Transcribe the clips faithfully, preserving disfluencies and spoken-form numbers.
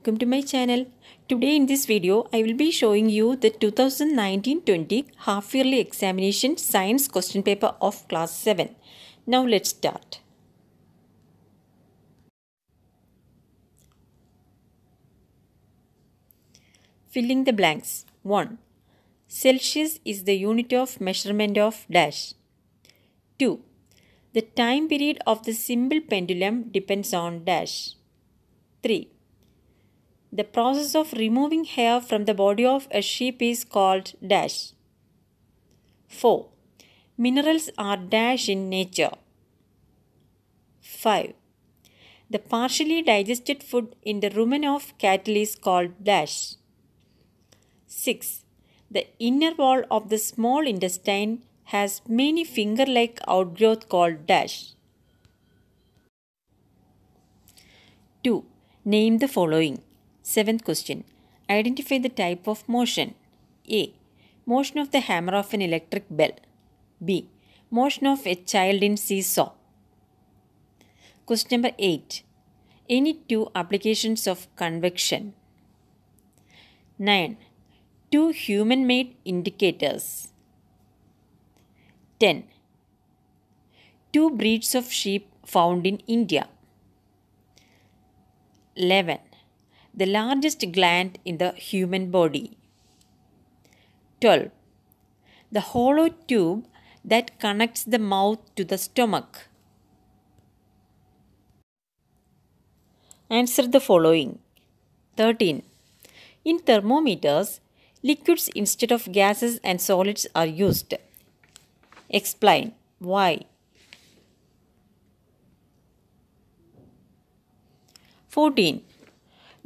Welcome to my channel. Today in this video, I will be showing you the two thousand nineteen twenty half yearly examination science question paper of class seven. Now let's start. Filling the blanks. one. Celsius is the unit of measurement of dash. two. The time period of the simple pendulum depends on dash. three. The process of removing hair from the body of a sheep is called dash. four. Minerals are dash in nature. five. The partially digested food in the rumen of cattle is called dash. six. The inner wall of the small intestine has many finger-like outgrowth called dash. two. Name the following. Seventh question. Identify the type of motion. A. Motion of the hammer of an electric bell. B. Motion of a child in seesaw. Question number eight. Any two applications of convection. nine. Two human-made indicators. ten. Two breeds of sheep found in India. eleven. The largest gland in the human body. twelve. The hollow tube that connects the mouth to the stomach. Answer the following. thirteen. In thermometers, liquids instead of gases and solids are used. Explain why. fourteen.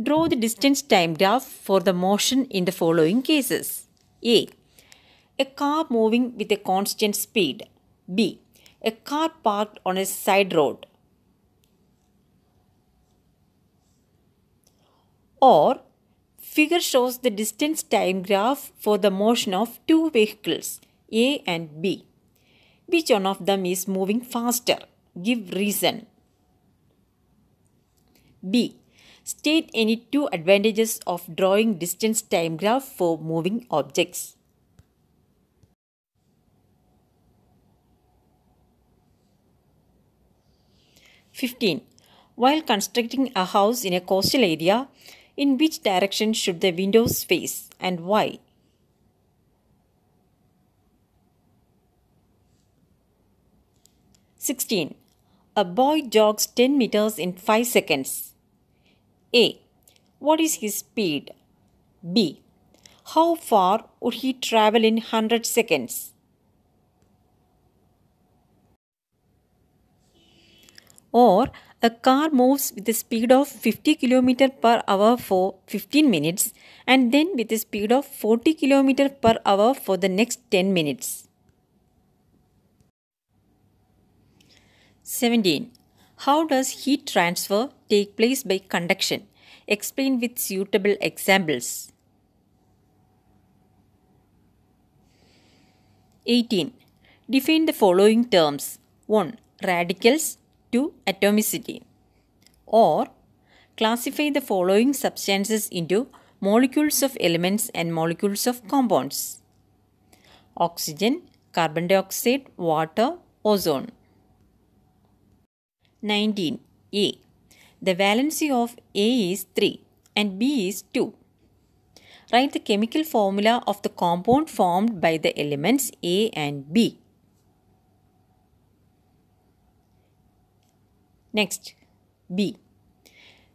Draw the distance time graph for the motion in the following cases. A. A car moving with a constant speed. B. A car parked on a side road. Or, figure shows the distance time graph for the motion of two vehicles, A and B. Which one of them is moving faster? Give reason. B. State any two advantages of drawing distance time graph for moving objects. fifteen. While constructing a house in a coastal area, in which direction should the windows face and why? sixteen. A boy jogs ten meters in five seconds. A. What is his speed? B. How far would he travel in one hundred seconds? Or, a car moves with a speed of fifty kilometers per hour for fifteen minutes and then with a speed of forty kilometers per hour for the next ten minutes. seventeen. How does heat transfer take place by conduction? Explain with suitable examples. eighteen. Define the following terms. one. Radicals. two. Atomicity. Or, classify the following substances into molecules of elements and molecules of compounds. Oxygen, carbon dioxide, water, ozone. nineteen. A. The valency of A is three and B is two. Write the chemical formula of the compound formed by the elements A and B. Next, B.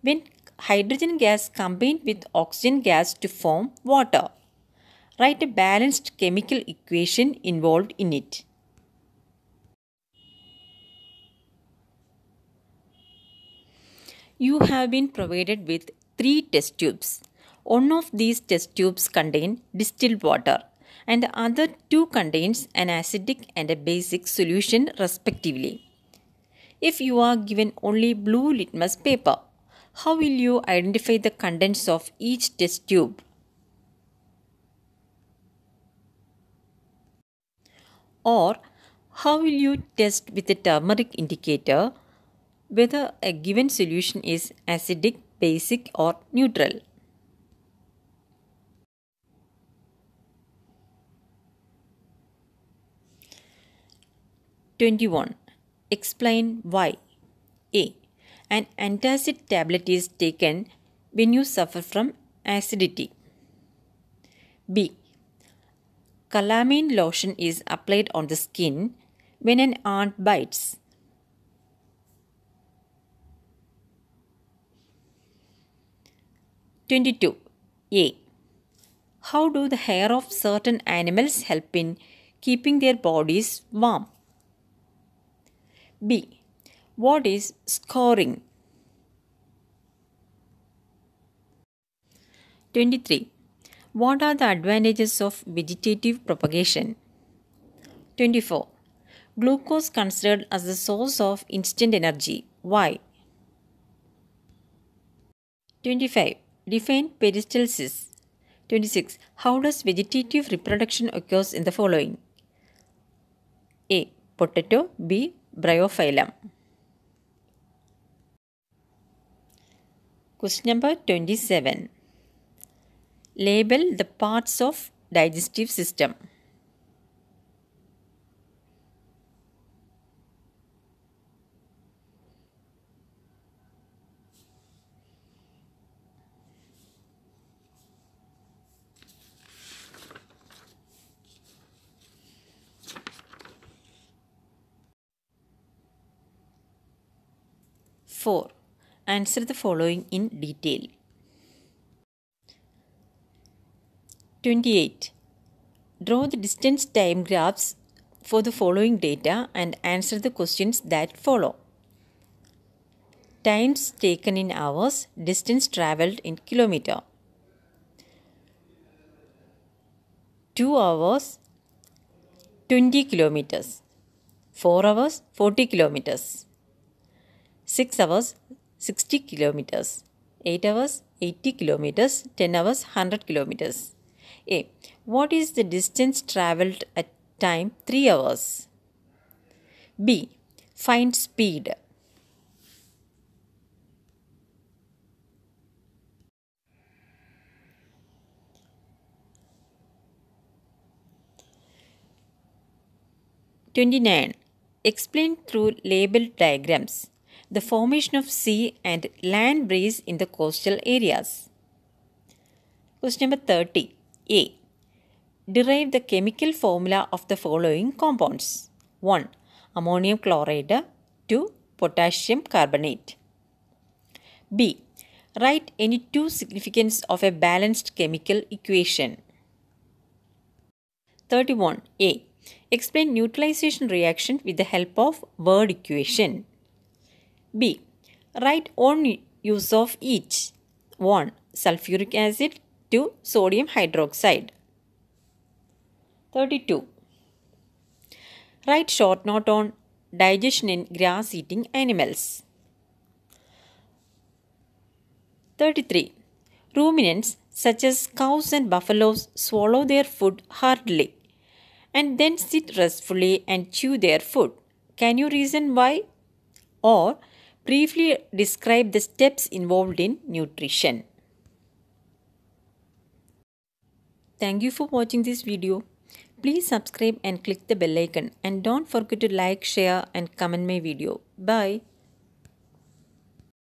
When hydrogen gas combined with oxygen gas to form water, write a balanced chemical equation involved in it. You have been provided with three test tubes. One of these test tubes contains distilled water and the other two contains an acidic and a basic solution respectively. If you are given only blue litmus paper, how will you identify the contents of each test tube? Or how will you test with the turmeric indicator whether a given solution is acidic, basic or neutral. twenty-one. Explain why. A. An antacid tablet is taken when you suffer from acidity. B. Calamine lotion is applied on the skin when an ant bites. twenty-two. A. How do the hair of certain animals help in keeping their bodies warm? B. What is scarring? twenty-three. What are the advantages of vegetative propagation? twenty-four. Glucose considered as the source of instant energy. Why? twenty-five. Define peristalsis. twenty-six. How does vegetative reproduction occurs in the following? A. Potato. B. Bryophyllum. Question number twenty-seven. Label the parts of digestive system. four. Answer the following in detail. twenty-eight. Draw the distance time graphs for the following data and answer the questions that follow. Times taken in hours, distance travelled in kilometre. two hours, twenty kilometres. four hours, forty kilometres. six hours, sixty kilometers. eight hours, eighty kilometers. ten hours, one hundred kilometers. A. What is the distance travelled at time three hours? B. Find speed. twenty-nine. Explain through labeled diagrams the formation of sea and land breeze in the coastal areas. Question number thirty. A. Derive the chemical formula of the following compounds. one. Ammonium chloride. two. Potassium carbonate. B. Write any two significants of a balanced chemical equation. thirty-one. A. Explain neutralization reaction with the help of word equation. B. Write own use of each. one. Sulfuric acid. two. Sodium hydroxide. thirty-two. Write short note on digestion in grass eating animals. thirty-three. Ruminants such as cows and buffaloes swallow their food hardly and then sit restfully and chew their food. Can you reason why? Or briefly describe the steps involved in nutrition. Thank you for watching this video. Please subscribe and click the bell icon, and don't forget to like, share and comment my video. Bye.